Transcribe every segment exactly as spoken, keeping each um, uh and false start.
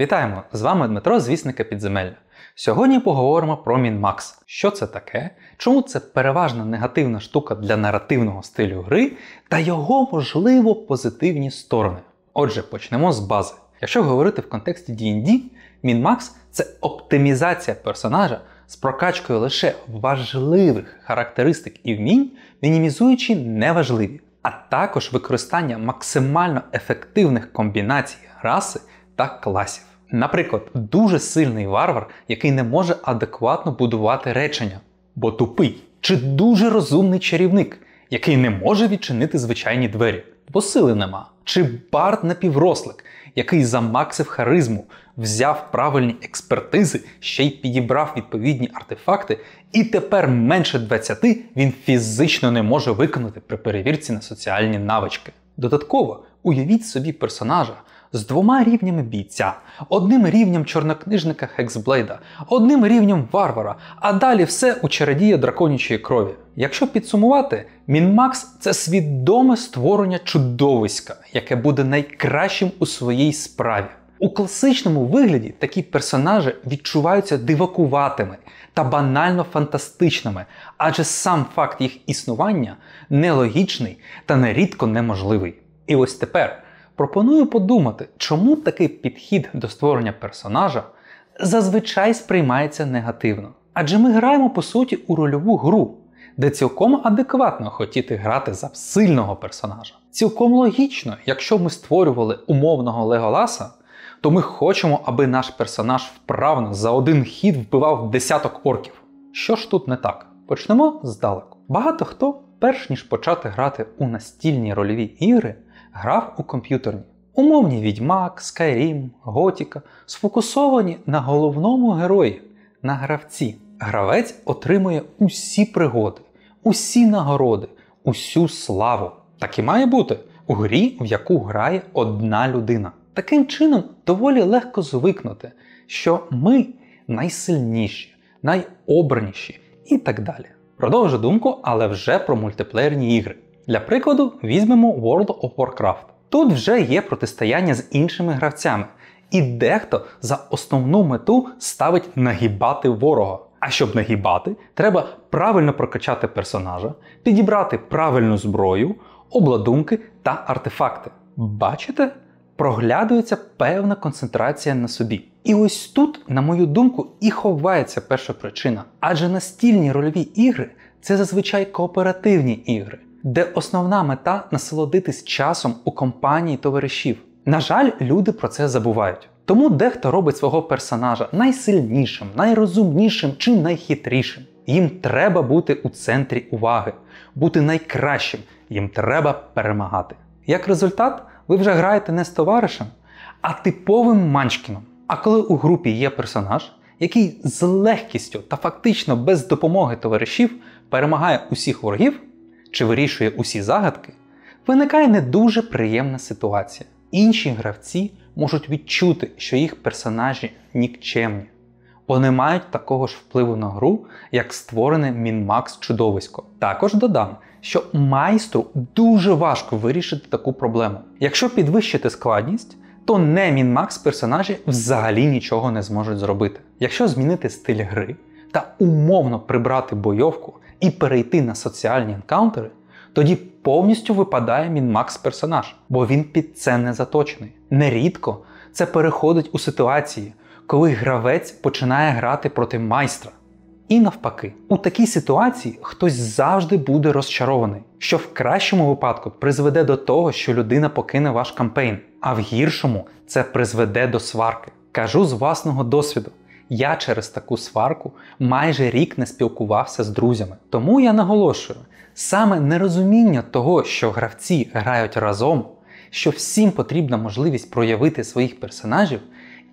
Вітаємо! З вами Дмитро, звісника Підземелля. Сьогодні поговоримо про МінМакс. Що це таке, чому це переважно негативна штука для наративного стилю гри та його, можливо, позитивні сторони. Отже, почнемо з бази. Якщо говорити в контексті ді енд ді, МінМакс – це оптимізація персонажа з прокачкою лише важливих характеристик і вмінь, мінімізуючи неважливі, а також використання максимально ефективних комбінацій раси та класів. Наприклад, дуже сильний варвар, який не може адекватно будувати речення, бо тупий. Чи дуже розумний чарівник, який не може відчинити звичайні двері, бо сили нема. Чи бард-напіврослик, який замаксив харизму, взяв правильні експертизи, ще й підібрав відповідні артефакти, і тепер менше двадцяти він фізично не може виконати при перевірці на соціальні навички. Додатково, уявіть собі персонажа з двома рівнями бійця, одним рівнем чорнокнижника Хексблейда, одним рівнем варвара, а далі все у чародія драконячої крові. Якщо підсумувати, МінМакс – це свідоме створення чудовиська, яке буде найкращим у своїй справі. У класичному вигляді такі персонажі відчуваються дивакуватими та банально фантастичними, адже сам факт їх існування нелогічний та нерідко неможливий. І ось тепер пропоную подумати, чому такий підхід до створення персонажа зазвичай сприймається негативно. Адже ми граємо, по суті, у рольову гру, де цілком адекватно хотіти грати за сильного персонажа. Цілком логічно, якщо ми створювали умовного Леголаса, то ми хочемо, аби наш персонаж вправно за один хід вбивав десяток орків. Що ж тут не так? Почнемо здалеку. Багато хто, перш ніж почати грати у настільні рольові ігри, грав у комп'ютерні. Умовні Відьмак, Скайрим, Готіка сфокусовані на головному герої, на гравці. Гравець отримує усі пригоди, усі нагороди, усю славу. Так і має бути у грі, в яку грає одна людина. Таким чином доволі легко звикнути, що ми найсильніші, найобраніші і так далі. Продовжу думку, але вже про мультиплеєрні ігри. Для прикладу, візьмемо World of Warcraft. Тут вже є протистояння з іншими гравцями, і дехто за основну мету ставить нагибати ворога. А щоб нагибати, треба правильно прокачати персонажа, підібрати правильну зброю, обладунки та артефакти. Бачите? Проглядується певна концентрація на собі. І ось тут, на мою думку, і ховається перша причина. Адже настільні рольові ігри – це зазвичай кооперативні ігри, де основна мета – насолодитись часом у компанії товаришів. На жаль, люди про це забувають. Тому дехто робить свого персонажа найсильнішим, найрозумнішим чи найхитрішим. Їм треба бути у центрі уваги, бути найкращим, їм треба перемагати. Як результат, ви вже граєте не з товаришем, а типовим манчкіном. А коли у групі є персонаж, який з легкістю та фактично без допомоги товаришів перемагає усіх ворогів, чи вирішує усі загадки, виникає не дуже приємна ситуація. Інші гравці можуть відчути, що їх персонажі нікчемні, бо не мають такого ж впливу на гру, як створене МінМакс чудовисько. Також додам, що майстру дуже важко вирішити таку проблему. Якщо підвищити складність, то не МінМакс персонажі взагалі нічого не зможуть зробити. Якщо змінити стиль гри та умовно прибрати бойовку і перейти на соціальні енкаунтери, тоді повністю випадає МінМакс персонаж, бо він під це не заточений. Нерідко це переходить у ситуації, коли гравець починає грати проти майстра. І навпаки, у такій ситуації хтось завжди буде розчарований, що в кращому випадку призведе до того, що людина покине ваш кампейн, а в гіршому це призведе до сварки. Кажу з власного досвіду. Я через таку сварку майже рік не спілкувався з друзями. Тому я наголошую, саме нерозуміння того, що гравці грають разом, що всім потрібна можливість проявити своїх персонажів,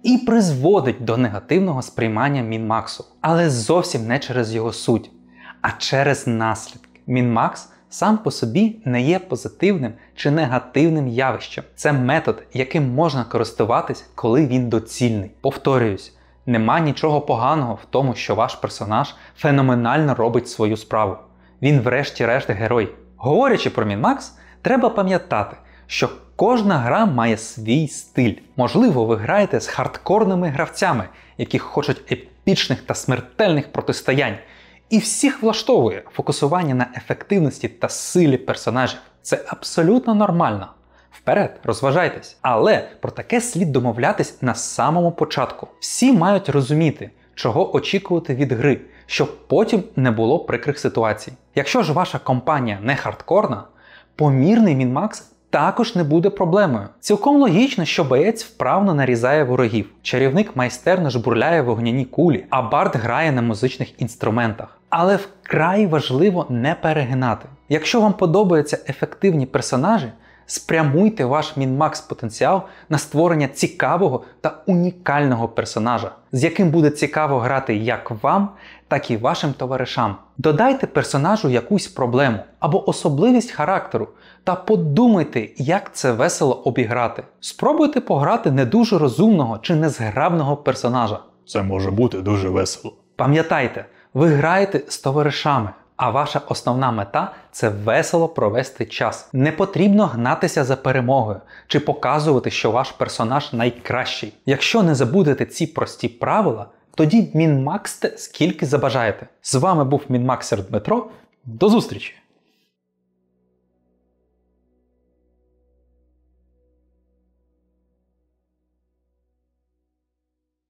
і призводить до негативного сприймання МінМаксу. Але зовсім не через його суть, а через наслідки. МінМакс сам по собі не є позитивним чи негативним явищем. Це метод, яким можна користуватись, коли він доцільний. Повторююсь, нема нічого поганого в тому, що ваш персонаж феноменально робить свою справу. Він врешті-решт герой. Говорячи про МінМакс, треба пам'ятати, що Кожна гра має свій стиль. Можливо, ви граєте з хардкорними гравцями, які хочуть епічних та смертельних протистоянь. І всіх влаштовує фокусування на ефективності та силі персонажів. Це абсолютно нормально. Вперед, розважайтесь. Але про таке слід домовлятись на самому початку. Всі мають розуміти, чого очікувати від гри, щоб потім не було прикрих ситуацій. Якщо ж ваша компанія не хардкорна, помірний мінмакс також не буде проблемою. Цілком логічно, що боєць вправно нарізає ворогів, чарівник майстерно жбурляє вогняні кулі, а бард грає на музичних інструментах. Але вкрай важливо не перегинати. Якщо вам подобаються ефективні персонажі, спрямуйте ваш мінмакс потенціал на створення цікавого та унікального персонажа, з яким буде цікаво грати як вам, так і вашим товаришам. Додайте персонажу якусь проблему або особливість характеру та подумайте, як це весело обіграти. Спробуйте пограти не дуже розумного чи незграбного персонажа. Це може бути дуже весело. Пам'ятайте, ви граєте з товаришами. А ваша основна мета – це весело провести час. Не потрібно гнатися за перемогою чи показувати, що ваш персонаж найкращий. Якщо не забудете ці прості правила, тоді мінмаксте скільки забажаєте. З вами був мінмаксер Дмитро. До зустрічі!